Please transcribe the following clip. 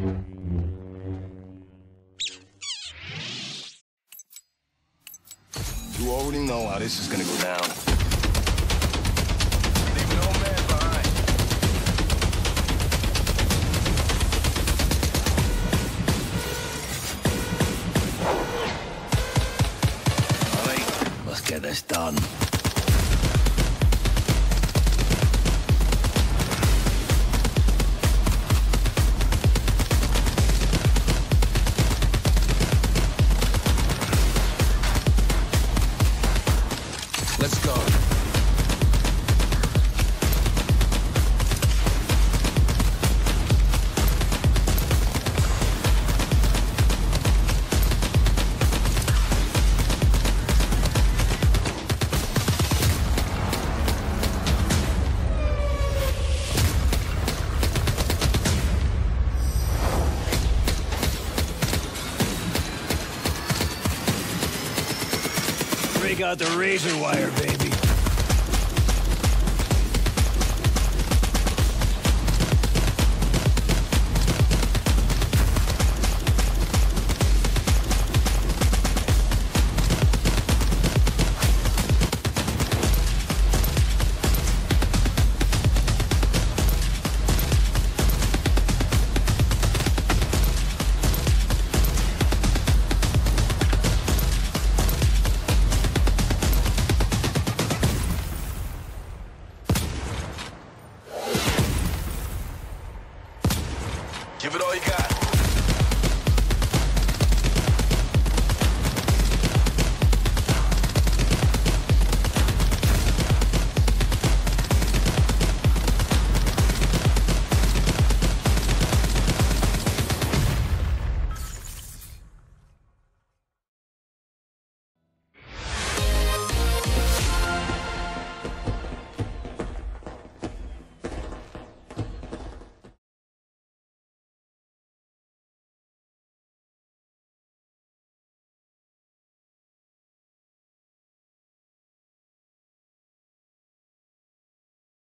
You already know how this is gonna go down. Leave no man behind. All right, let's get this done. Let's go. Break out the razor wire, baby. Give it all you got.